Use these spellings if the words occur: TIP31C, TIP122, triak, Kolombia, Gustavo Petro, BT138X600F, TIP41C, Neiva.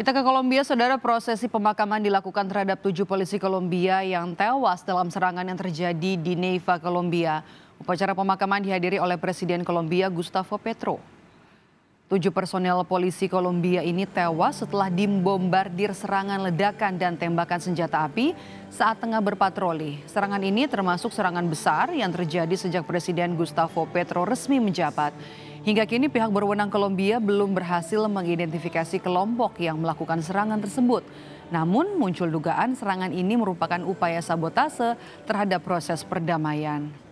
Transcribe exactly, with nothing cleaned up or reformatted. Kita ke Kolombia, saudara. Prosesi pemakaman dilakukan terhadap tujuh polisi Kolombia yang tewas dalam serangan yang terjadi di Neiva, Kolombia. Upacara pemakaman dihadiri oleh Presiden Kolombia Gustavo Petro. Tujuh personel polisi Kolombia ini tewas setelah dibombardir serangan ledakan dan tembakan senjata api saat tengah berpatroli. Serangan ini termasuk serangan besar yang terjadi sejak Presiden Gustavo Petro resmi menjabat. Hingga kini pihak berwenang Kolombia belum berhasil mengidentifikasi kelompok yang melakukan serangan tersebut. Namun muncul dugaan serangan ini merupakan upaya sabotase terhadap proses perdamaian.